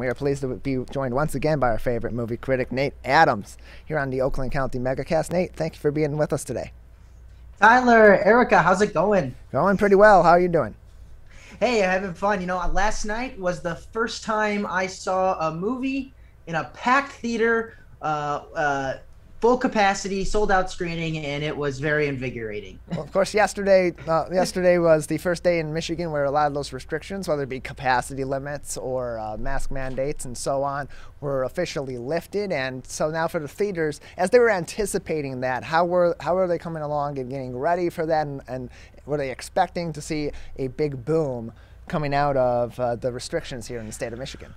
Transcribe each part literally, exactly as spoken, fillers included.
We are pleased to be joined once again by our favorite movie critic, Nate Adams, here on the Oakland County Megacast. Nate, thank you for being with us today. Tyler, Erica, how's it going? Going pretty well. How are you doing? Hey, I'm having fun. You know, last night was the first time I saw a movie in a packed theater, uh, uh, full capacity, sold out screening, and it was very invigorating. Well, of course, yesterday uh, yesterday was the first day in Michigan where a lot of those restrictions, whether it be capacity limits or uh, mask mandates and so on, were officially lifted. And so now for the theaters, as they were anticipating that, how were how are they coming along and getting ready for that? And, and were they expecting to see a big boom coming out of uh, the restrictions here in the state of Michigan?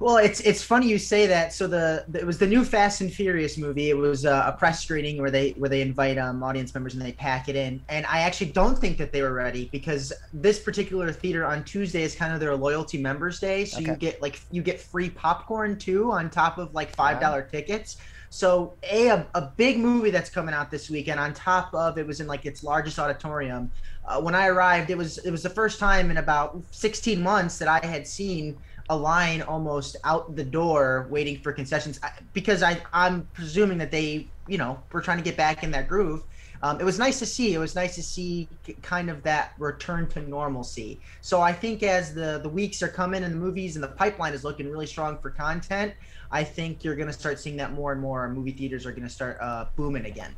Well, it's it's funny you say that. So the, the it was the new Fast and Furious movie. It was uh, a press screening where they where they invite um, audience members and they pack it in. And I actually don't think that they were ready, because this particular theater on Tuesday is kind of their loyalty members day. So okay. you get like you get free popcorn too on top of like five dollar wow. tickets. So a, a a big movie that's coming out this weekend on top of it was in like its largest auditorium. Uh, when I arrived, it was it was the first time in about sixteen months that I had seen a line almost out the door waiting for concessions, because I, I'm presuming that they, you know, were trying to get back in that groove. Um, it was nice to see. It was nice to see kind of that return to normalcy. So I think as the, the weeks are coming and the movies and the pipeline is looking really strong for content, I think you're going to start seeing that more and more. Movie theaters are going to start uh, booming again.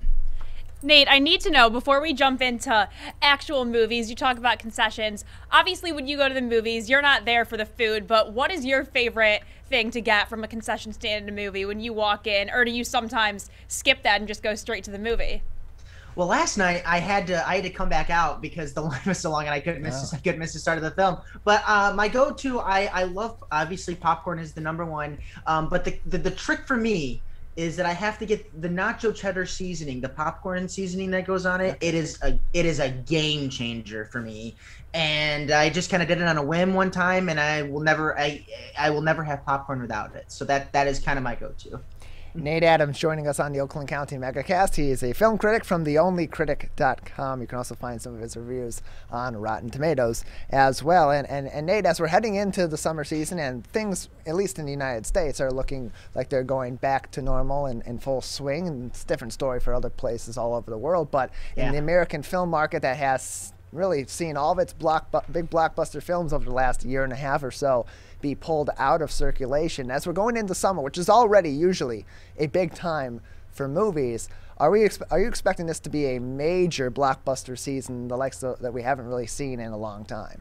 Nate, I need to know, before we jump into actual movies, you talk about concessions. Obviously, when you go to the movies, you're not there for the food, but what is your favorite thing to get from a concession stand in a movie when you walk in, or do you sometimes skip that and just go straight to the movie? Well, last night I had to I had to come back out because the line was so long and I couldn't miss wow. I couldn't miss the start of the film. But uh, my go-to, I I love obviously popcorn is the number one. Um, but the, the the trick for me is that I have to get the nacho cheddar seasoning, the popcorn seasoning that goes on it. It is a it is a game changer for me, and I just kind of did it on a whim one time, and I will never I I will never have popcorn without it. So that that is kind of my go-to. Nate Adams joining us on the Oakland County Megacast. He is a film critic from the only critic dot com. You can also find some of his reviews on Rotten Tomatoes as well. And, and, and Nate, as we're heading into the summer season and things, at least in the United States, are looking like they're going back to normal and in full swing. And it's a different story for other places all over the world. But yeah. in the American film market that has really seen all of its block, big blockbuster films over the last year and a half or so be pulled out of circulation. As we're going into summer, which is already usually a big time for movies, are we are you expecting this to be a major blockbuster season, the likes of, that we haven't really seen in a long time?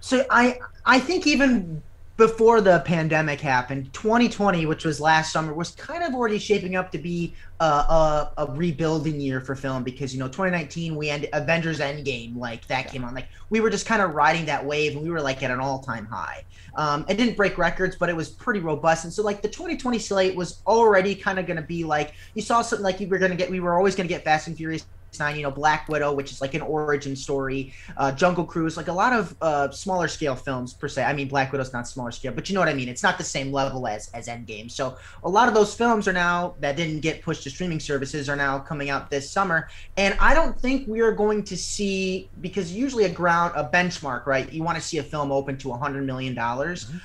So I I think even before the pandemic happened, twenty twenty, which was last summer, was kind of already shaping up to be a, a, a rebuilding year for film, because, you know, twenty nineteen, we ended Avengers Endgame, like that yeah. came on. Like we were just kind of riding that wave, and we were like at an all-time high. Um, it didn't break records, but it was pretty robust. And so like the twenty twenty slate was already kind of going to be like, you saw something like you were going to get, we were always going to get Fast and Furious nine, you know, Black Widow, which is like an origin story, uh, Jungle Cruise, like a lot of uh, smaller scale films per se. I mean, Black Widow's not smaller scale, but you know what I mean? It's not the same level as, as Endgame. So a lot of those films are now, that didn't get pushed to streaming services, are now coming out this summer. And I don't think we are going to see, because usually a ground, a benchmark, right? You want to see a film open to one hundred million dollars. Mm-hmm.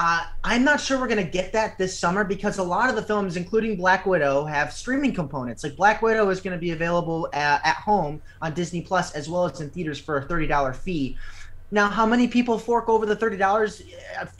Uh, I'm not sure we're going to get that this summer, because a lot of the films, including Black Widow, have streaming components. Like Black Widow is going to be available at, at home on Disney Plus, as well as in theaters for a thirty dollar fee. Now, how many people fork over the thirty dollars?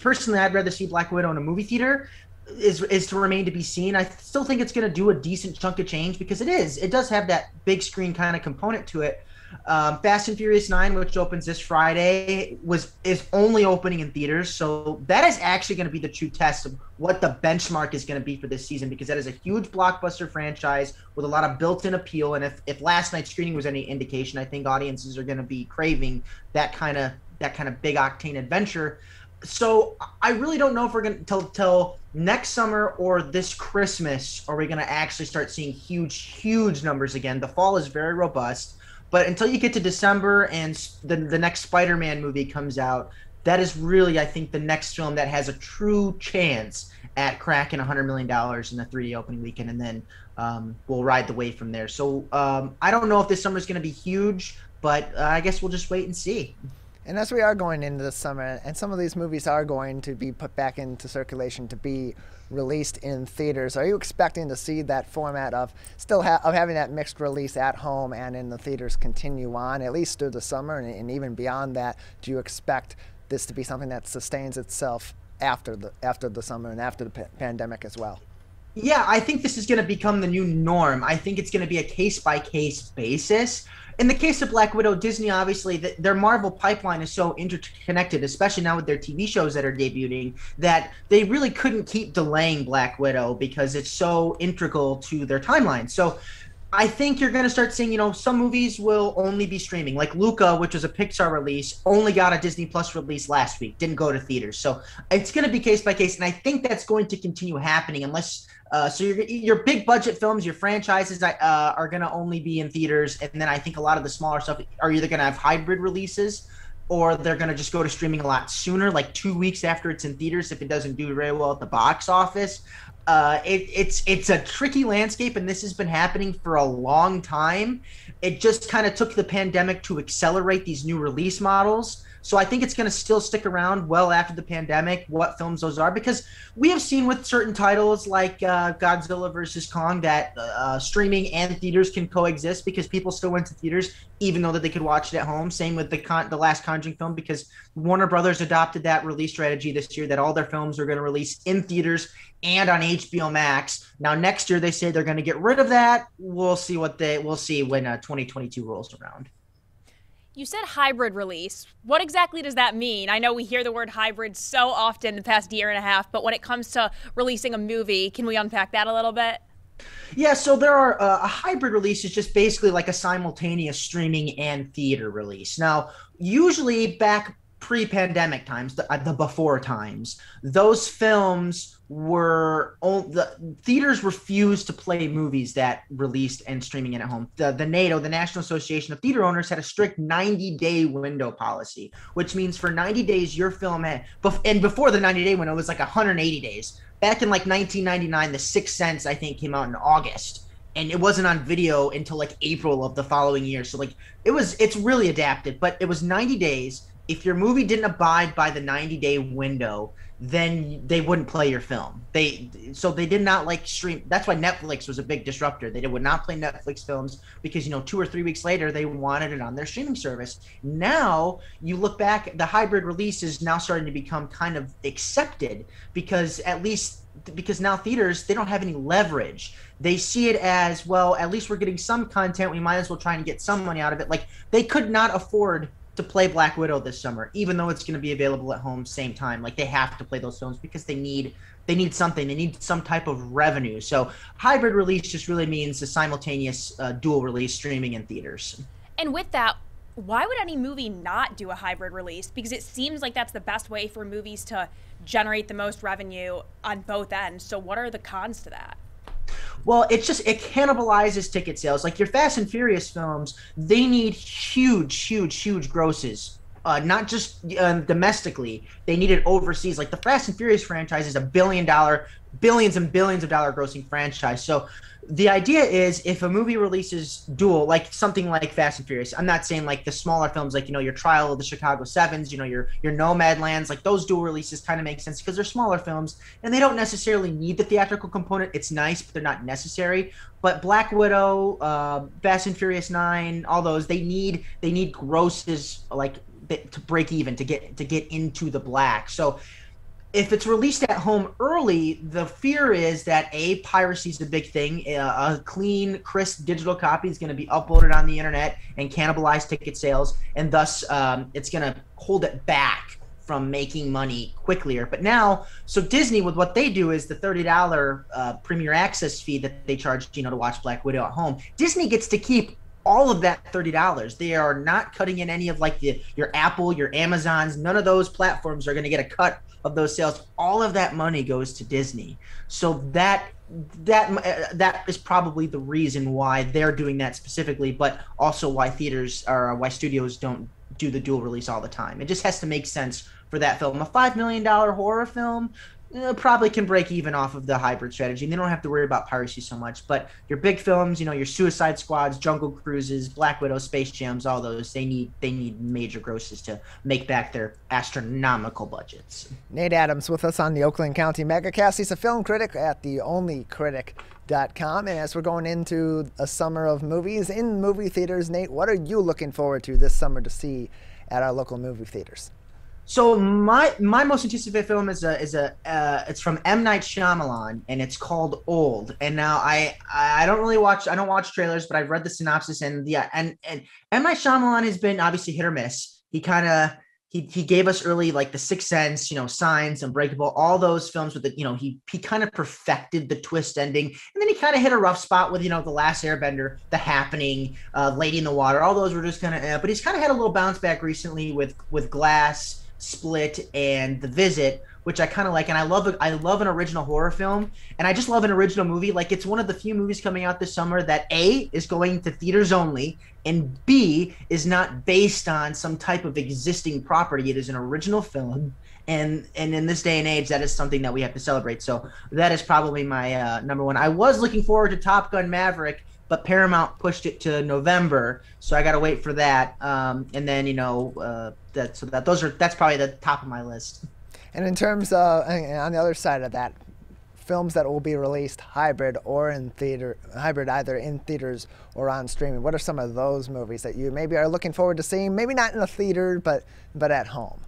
Personally, I'd rather see Black Widow in a movie theater. Is is to remain to be seen. I still think it's going to do a decent chunk of change, because it is. It does have that big screen kind of component to it. Um, Fast and Furious nine, which opens this Friday, was is only opening in theaters, so that is actually going to be the true test of what the benchmark is going to be for this season, because that is a huge blockbuster franchise with a lot of built-in appeal, and if, if last night's screening was any indication, I think audiences are going to be craving that kind of that kind of big octane adventure. So I really don't know if we're going to, till, till next summer or this Christmas, are we going to actually start seeing huge, huge numbers again. The fall is very robust. But until you get to December and the, the next Spider-Man movie comes out, that is really, I think, the next film that has a true chance at cracking one hundred million dollars in the three D opening weekend, and then um, we'll ride the wave from there. So um, I don't know if this summer is going to be huge, but uh, I guess we'll just wait and see. And as we are going into the summer, and some of these movies are going to be put back into circulation to be released in theaters, are you expecting to see that format of still ha of having that mixed release at home and in the theaters continue on, at least through the summer and, and even beyond that? Do you expect this to be something that sustains itself after the, after the summer and after the pa pandemic as well? Yeah, I think this is going to become the new norm. I think it's going to be a case-by-case basis. In the case of Black Widow, Disney, obviously, the, their Marvel pipeline is so interconnected, especially now with their T V shows that are debuting, that they really couldn't keep delaying Black Widow because it's so integral to their timeline. So I think you're going to start seeing, you know, some movies will only be streaming. Like Luca, which was a Pixar release, only got a Disney Plus release last week, didn't go to theaters. So it's going to be case by case, and I think that's going to continue happening unless – Uh, so your, your big budget films, your franchises uh, are going to only be in theaters. And then I think a lot of the smaller stuff are either going to have hybrid releases or they're going to just go to streaming a lot sooner, like two weeks after it's in theaters if it doesn't do very well at the box office. Uh, it, it's it's a tricky landscape, and this has been happening for a long time. It just kind of took the pandemic to accelerate these new release models. So I think it's going to still stick around well after the pandemic, what films those are, because we have seen with certain titles like uh, Godzilla versus Kong that uh, streaming and theaters can coexist because people still went to theaters, even though that they could watch it at home. Same with the con the last Conjuring film, because Warner Brothers adopted that release strategy this year that all their films are going to release in theaters and on H B O Max. Now next year they say they're going to get rid of that. We'll see what they we'll see when uh, twenty twenty-two rolls around. You said hybrid release. What exactly does that mean? I know we hear the word hybrid so often in the past year and a half, but when it comes to releasing a movie, can we unpack that a little bit? Yeah, so there are uh, a hybrid release is just basically like a simultaneous streaming and theater release. Now, usually back pre-pandemic times, the, uh, the before times, those films were all the theaters refused to play movies that released and streaming in at home. The, the NATO, the National Association of Theater Owners, had a strict ninety day window policy, which means for ninety days, your film had, and before the ninety day window, it was like one hundred eighty days. Back in like nineteen ninety-nine, The Sixth Sense, I think, came out in August, and it wasn't on video until like April of the following year. So like it was, it's really adapted, but it was ninety days. If your movie didn't abide by the ninety day window, then they wouldn't play your film. They so they did not like stream. That's why Netflix was a big disruptor. They would not play Netflix films because, you know, two or three weeks later they wanted it on their streaming service. Now you look back, the hybrid release is now starting to become kind of accepted because at least because now theaters, they don't have any leverage. They see it as, well, at least we're getting some content. We might as well try and get some money out of it. Like they could not afford to play Black Widow this summer, even though it's going to be available at home same time. Like they have to play those films because they need they need something. They need some type of revenue. So hybrid release just really means the simultaneous uh, dual release streaming in theaters. And with that, why would any movie not do a hybrid release? Because it seems like that's the best way for movies to generate the most revenue on both ends. So what are the cons to that? Well, it's just, it cannibalizes ticket sales. Like your Fast and Furious films, they need huge, huge, huge grosses. Uh, not just uh, domestically, they need it overseas. Like the Fast and Furious franchise is a billion dollar, billions and billions of dollar grossing franchise. So the idea is if a movie releases dual, like something like Fast and Furious, I'm not saying like the smaller films, like, you know, your Trial of the Chicago Sevens, you know, your, your Nomadlands, like those dual releases kind of make sense because they're smaller films and they don't necessarily need the theatrical component. It's nice, but they're not necessary. But Black Widow, uh, Fast and Furious nine, all those, they need, they need grosses like to break even, to get, to get into the black. So if it's released at home early, the fear is that a piracy is a big thing. Uh, a clean, crisp digital copy is going to be uploaded on the internet and cannibalize ticket sales, and thus um, it's going to hold it back from making money quickly. But now, so Disney, with what they do is the thirty dollar uh, Premier Access fee that they charge, you know, to watch Black Widow at home. Disney gets to keep all of that thirty dollars. They are not cutting in any of like the, your Apple, your Amazons. None of those platforms are going to get a cut of those sales. All of that money goes to Disney. So that that uh, that is probably the reason why they're doing that specifically, but also why theaters or why studios don't do the dual release all the time. It just has to make sense for that film. A five million dollar horror film uh, probably can break even off of the hybrid strategy. And they don't have to worry about piracy so much. But your big films, you know, your Suicide Squads, Jungle Cruises, Black Widow, Space Jams, all those, they need they need major grosses to make back their astronomical budgets. Nate Adams with us on the Oakland County Megacast. He's a film critic at the only critic dot com. And as we're going into a summer of movies in movie theaters, Nate, what are you looking forward to this summer to see at our local movie theaters? So my my most anticipated film is a is a uh, it's from M Night Shyamalan, and it's called Old. And now I I don't really watch I don't watch trailers, but I've read the synopsis, and yeah, and and M Night Shyamalan has been obviously hit or miss. He kind of he he gave us early like The Sixth Sense, you know, Signs, Unbreakable, all those films with the, you know, he he kind of perfected the twist ending, and then he kind of hit a rough spot with, you know, The Last Airbender, The Happening, uh, Lady in the Water. All those were just kind of, eh, but he's kind of had a little bounce back recently with with Glass, Split, and The Visit, which I kind of like. And I love I love an original horror film, and I just love an original movie. Like, it's one of the few movies coming out this summer that A, is going to theaters only, and B, is not based on some type of existing property. It is an original film, and and in this day and age, that is something that we have to celebrate. So that is probably my uh, number one. I was looking forward to Top Gun Maverick, but Paramount pushed it to November, so I gotta wait for that. Um, and then, you know, uh, that so that those are that's probably the top of my list. And in terms of, and on the other side of that, films that will be released hybrid or in theater, hybrid either in theaters or on streaming. What are some of those movies that you maybe are looking forward to seeing? Maybe not in the theater, but but at home.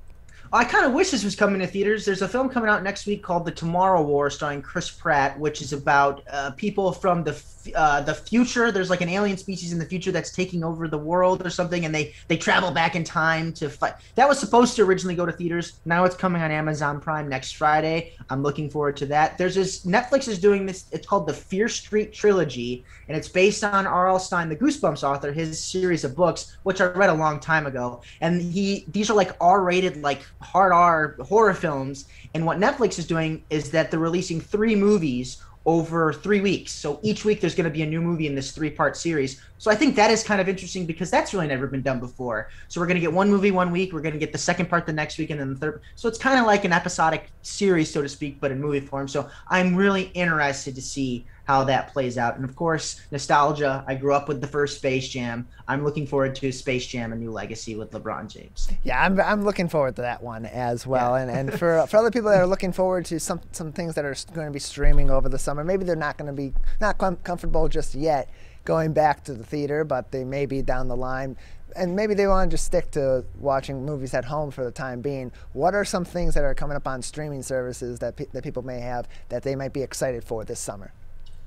I kind of wish this was coming to theaters. There's a film coming out next week called The Tomorrow War, starring Chris Pratt, which is about uh, people from the f uh, the future. There's like an alien species in the future that's taking over the world or something, and they, they travel back in time to fight. That was supposed to originally go to theaters. Now it's coming on Amazon Prime next Friday. I'm looking forward to that. There's this, Netflix is doing this, it's called the Fear Street Trilogy, and it's based on R L. Stine, the Goosebumps author, his series of books, which I read a long time ago. And he these are like R-rated, like, hard R horror films, and what Netflix is doing is that they're releasing three movies over three weeks. So each week there's going to be a new movie in this three-part series. So I think that is kind of interesting because that's really never been done before. So we're going to get one movie one week, we're going to get the second part the next week, and then the third. So it's kind of like an episodic series, so to speak, but in movie form. So I'm really interested to see how that plays out. And of course, nostalgia. I grew up with the first Space Jam. I'm looking forward to Space Jam: A New Legacy with LeBron James. Yeah, I'm, I'm looking forward to that one as well. Yeah. And and for for other people that are looking forward to some some things that are going to be streaming over the summer, maybe they're not going to be not com comfortable just yet going back to the theater, but they may be down the line. And maybe they want to just stick to watching movies at home for the time being. What are some things that are coming up on streaming services that, pe that people may have that they might be excited for this summer?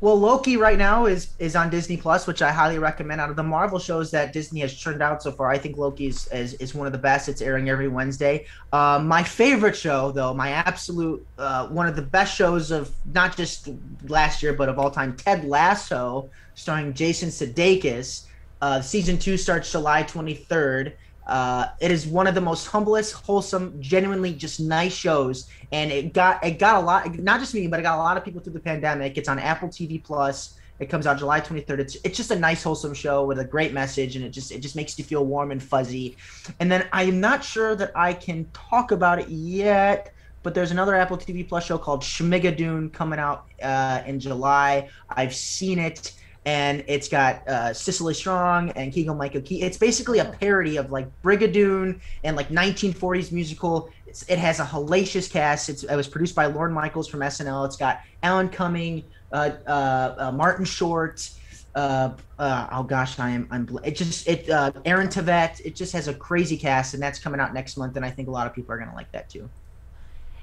Well, Loki right now is is on Disney Plus, which I highly recommend. Out of the Marvel shows that Disney has churned out so far, I think Loki is, is, is one of the best. It's airing every Wednesday. Uh, my favorite show, though, my absolute uh, one of the best shows of not just last year but of all time, Ted Lasso, starring Jason Sudeikis. Uh, season two starts July twenty-third. Uh, it is one of the most humblest, wholesome, genuinely just nice shows, and it got it got a lot, not just me, but it got a lot of people through the pandemic. It's on Apple T V Plus. It comes out July twenty-third. It's it's just a nice, wholesome show with a great message, and it just it just makes you feel warm and fuzzy. And then I'm not sure that I can talk about it yet, but there's another Apple T V Plus show called Schmigadoon coming out uh, in July. I've seen it. And it's got uh, Cicely Strong and Keegan-Michael Key. It's basically a parody of like Brigadoon and like nineteen forties musical. It's, it has a hellacious cast. It's, it was produced by Lorne Michaels from S N L. It's got Alan Cumming, uh, uh, uh, Martin Short. Uh, uh, oh gosh, I am. I'm. It just it. Uh, Aaron Tveit. It just has a crazy cast, and that's coming out next month. And I think a lot of people are gonna like that too.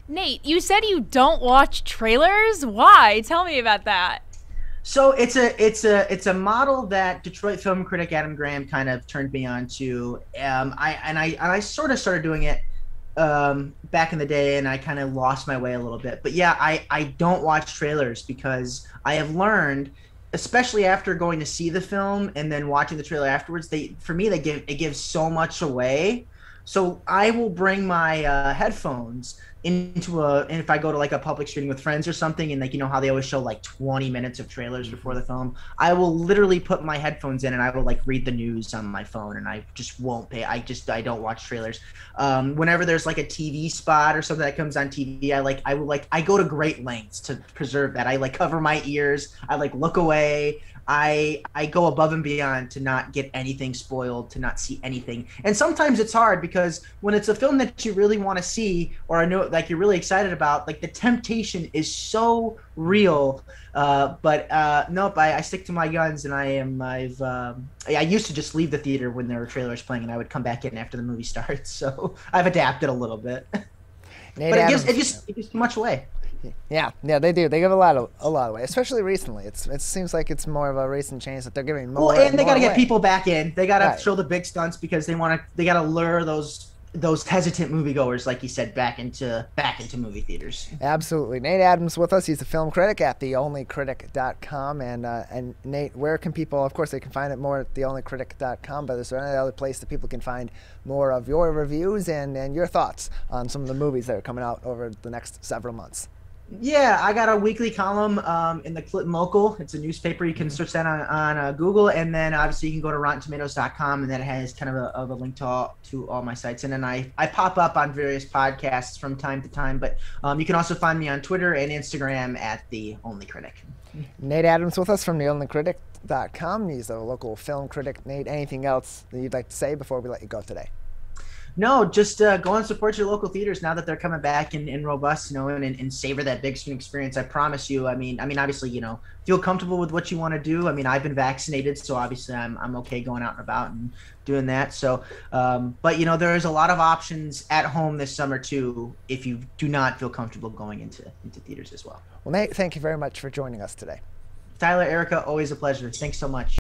Nate, you said you don't watch trailers. Why? Tell me about that. So it's a it's a it's a model that Detroit film critic Adam Graham kind of turned me on to. Um, I and I and I sort of started doing it um, back in the day, and I kind of lost my way a little bit. But yeah, I I don't watch trailers because I have learned, especially after going to see the film and then watching the trailer afterwards, they for me they give it gives so much away. So I will bring my uh, headphones into a, and if I go to like a public streaming with friends or something, and like, you know how they always show like twenty minutes of trailers before the film, I will literally put my headphones in and I will like read the news on my phone, and I just won't pay. I just, I don't watch trailers. Um, whenever there's like a T V spot or something that comes on T V, I like, I will like, I go to great lengths to preserve that. I like cover my ears. I like look away. I I go above and beyond to not get anything spoiled, to not see anything. And sometimes it's hard because when it's a film that you really want to see, or I know like you're really excited about, like the temptation is so real. Uh, but uh, nope, I, I stick to my guns, and I am I've um, I used to just leave the theater when there were trailers playing, and I would come back in after the movie starts. So I've adapted a little bit. Nate but it gives, it gives it gives too much away. Yeah, yeah, they do. They give a lot of a lot away, especially recently. It's it seems like it's more of a recent change that they're giving more. Well, and, and they got to get people back in. They got to right. show the big stunts because they want to. They got to lure those those hesitant moviegoers, like you said, back into back into movie theaters. Absolutely. Nate Adams with us. He's the film critic at the only critic dot com. And uh, and Nate, where can people? Of course, they can find it more at the only critic dot com. But is there any other place that people can find more of your reviews and and your thoughts on some of the movies that are coming out over the next several months? Yeah, I got a weekly column um, in the Clinton Local. It's a newspaper. You can search that on, on uh, Google. And then obviously you can go to rotten tomatoes dot com, and that has kind of a, of a link to all, to all my sites. And then I, I pop up on various podcasts from time to time. But um, you can also find me on Twitter and Instagram at The Only Critic. Nate Adams with us from the only critic dot com. He's a local film critic. Nate, anything else that you'd like to say before we let you go today? No, just uh, go and support your local theaters now that they're coming back and, and robust, you know, and, and savor that big screen experience. I promise you. I mean, I mean, obviously, you know, feel comfortable with what you want to do. I mean, I've been vaccinated, so obviously I'm I'm okay going out and about and doing that. So, um, but you know, there is a lot of options at home this summer too, if you do not feel comfortable going into into theaters as well. Well, Nate, thank you very much for joining us today. Tyler, Erica, always a pleasure. Thanks so much.